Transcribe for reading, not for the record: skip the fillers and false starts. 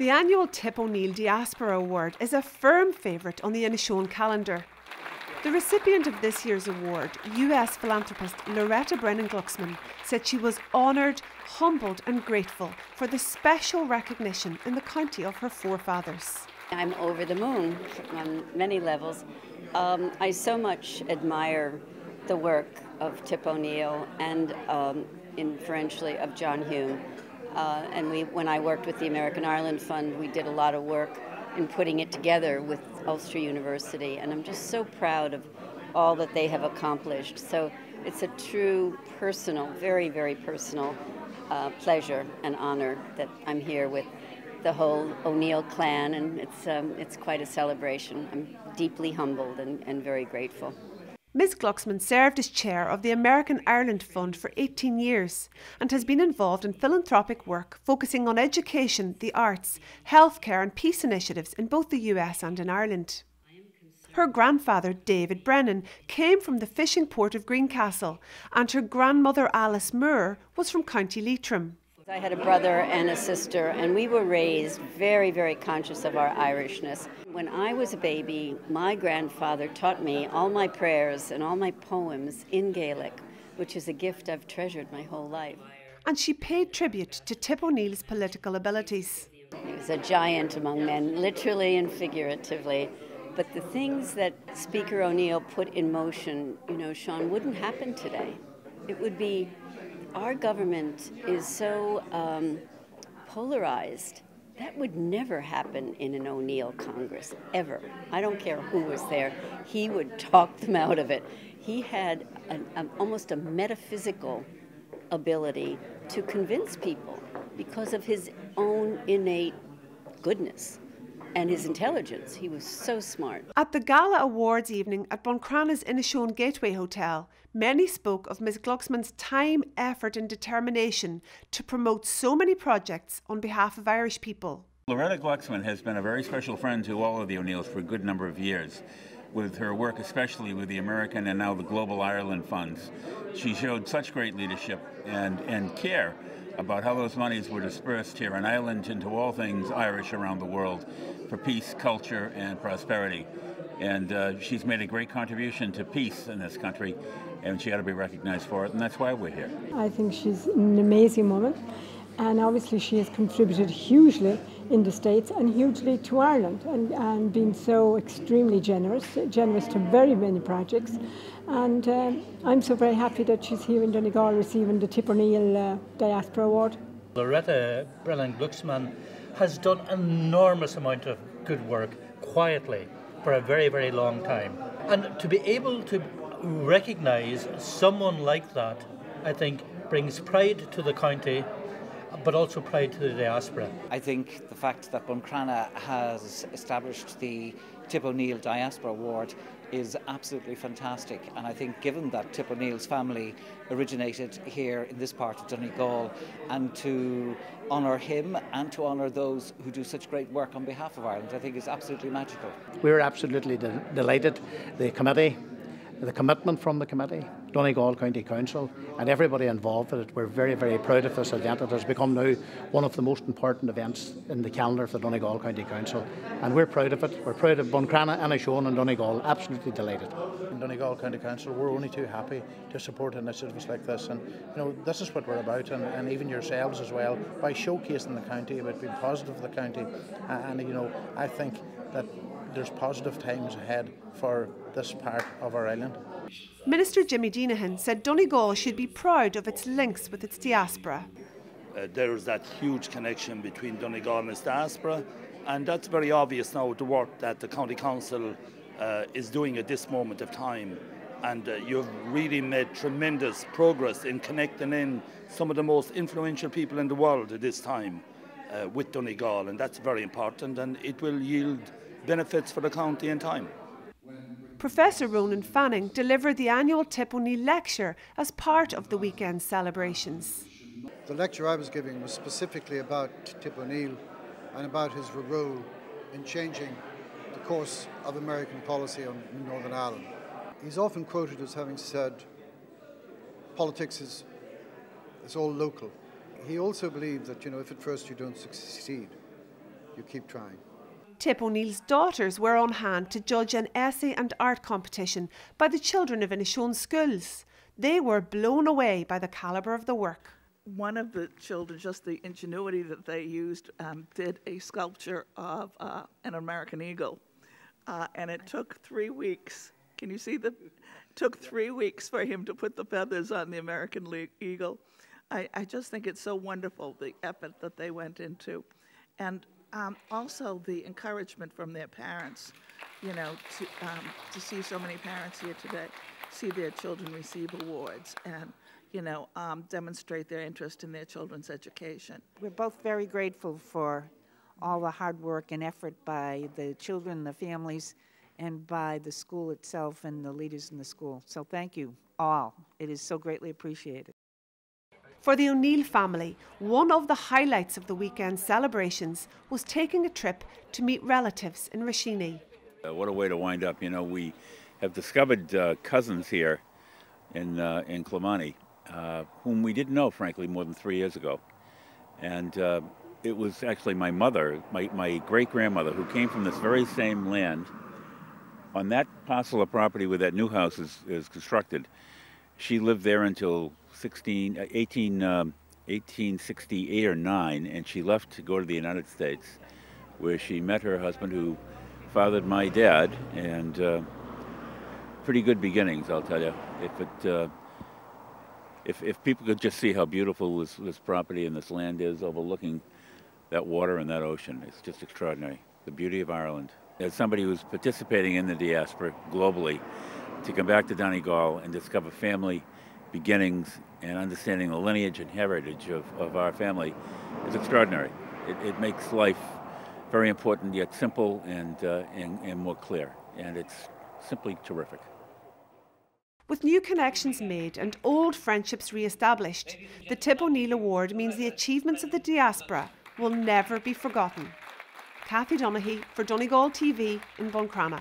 The annual Tip O'Neill Diaspora Award is a firm favourite on the Inishowen calendar. The recipient of this year's award, US philanthropist Loretta Brennan Glucksman, said she was honoured, humbled and grateful for the special recognition in the county of her forefathers. I'm over the moon on many levels. I so much admire the work of Tip O'Neill and inferentially of John Hume. When I worked with the American Ireland Fund, we did a lot of work in putting it together with Ulster University, and I'm just so proud of all that they have accomplished. So it's a true personal, very, very personal pleasure and honor that I'm here with the whole O'Neill clan, and it's quite a celebration. I'm deeply humbled and very grateful. Ms. Glucksman served as chair of the American Ireland Fund for 18 years and has been involved in philanthropic work focusing on education, the arts, healthcare and peace initiatives in both the US and in Ireland. Her grandfather, David Brennan, came from the fishing port of Greencastle, and her grandmother, Alice Moore, was from County Leitrim. I had a brother and a sister, and we were raised very, very conscious of our Irishness. When I was a baby, my grandfather taught me all my prayers and all my poems in Gaelic, which is a gift I've treasured my whole life. And she paid tribute to Tip O'Neill's political abilities. He was a giant among men, literally and figuratively. But the things that Speaker O'Neill put in motion, you know, Sean, wouldn't happen today. It would be... Our government is so polarized. That would never happen in an O'Neill Congress, ever. I don't care who was there. He would talk them out of it. He had almost a metaphysical ability to convince people because of his own innate goodness and his intelligence. He was so smart. At the gala awards evening at Buncrana's Inishowen Gateway Hotel, many spoke of Ms. Glucksman's time, effort and determination to promote so many projects on behalf of Irish people. Loretta Glucksman has been a very special friend to all of the O'Neills for a good number of years, with her work especially with the American and now the Global Ireland Funds. She showed such great leadership and care about how those monies were dispersed here in Ireland into all things Irish around the world for peace, culture and prosperity. And she's made a great contribution to peace in this country, and she ought to be recognized for it, and that's why we're here. I think she's an amazing woman, and obviously she has contributed hugely in the States and hugely to Ireland, and been so extremely generous to very many projects. And I'm so very happy that she's here in Donegal receiving the Tip O'Neill Diaspora Award. Loretta Brennan Glucksman has done an enormous amount of good work quietly for a very, very long time, and to be able to recognise someone like that, I think, brings pride to the county, but also pride to the diaspora. I think the fact that Buncrana has established the Tip O'Neill Diaspora Award is absolutely fantastic, and I think given that Tip O'Neill's family originated here in this part of Donegal, and to honour him and to honour those who do such great work on behalf of Ireland, I think is absolutely magical. We're absolutely delighted. The committee, the commitment from the committee, Donegal County Council and everybody involved in it, we're very, very proud of this event. It has become now one of the most important events in the calendar for the Donegal County Council, and we're proud of it. We're proud of Buncrana, Inishowen and Donegal, absolutely delighted. In Donegal County Council, we're only too happy to support initiatives like this, and you know, this is what we're about, and even yourselves as well, by showcasing the county, about being positive for the county, and you know, I think that there's positive times ahead for this part of our island. Minister Jimmy Deenihan said Donegal should be proud of its links with its diaspora. There is that huge connection between Donegal and its diaspora, and that's very obvious now with the work that the County Council is doing at this moment of time. And you've really made tremendous progress in connecting in some of the most influential people in the world at this time with Donegal, and that's very important, and it will yield benefits for the county in time. Professor Ronan Fanning delivered the annual Tip O'Neill lecture as part of the weekend celebrations. The lecture I was giving was specifically about Tip O'Neill and about his role in changing the course of American policy on Northern Ireland. He's often quoted as having said, politics is all local. He also believed that, you know, if at first you don't succeed, you keep trying. Tip O'Neill's daughters were on hand to judge an essay and art competition by the children of Inishowen schools. They were blown away by the calibre of the work. One of the children, just the ingenuity that they used, did a sculpture of an American eagle. And it took 3 weeks. Can you see the? Took 3 weeks for him to put the feathers on the American eagle. I just think it's so wonderful, the effort that they went into. And also the encouragement from their parents, you know, to see so many parents here today, see their children receive awards and, you know, demonstrate their interest in their children's education. We're both very grateful for all the hard work and effort by the children, the families, and by the school itself and the leaders in the school. So thank you all. It is so greatly appreciated. For the O'Neill family, one of the highlights of the weekend celebrations was taking a trip to meet relatives in Rashenny. What a way to wind up. You know, we have discovered cousins here in Clonmany, whom we didn't know, frankly, more than 3 years ago. And it was actually my mother, my great-grandmother, who came from this very same land. On that parcel of property where that new house is constructed, she lived there until 1868 or 9, and she left to go to the United States, where she met her husband, who fathered my dad, and pretty good beginnings, I'll tell you. If people could just see how beautiful this property and this land is, overlooking that water and that ocean, it's just extraordinary. The beauty of Ireland. As somebody who's participating in the diaspora globally, to come back to Donegal and discover family beginnings and understanding the lineage and heritage of our family is extraordinary. It makes life very important, yet simple and more clear, and it's simply terrific. With new connections made and old friendships re-established, the Tip O'Neill Award means the achievements of the diaspora will never be forgotten. Cathy Donaghy for Donegal TV in Buncrana.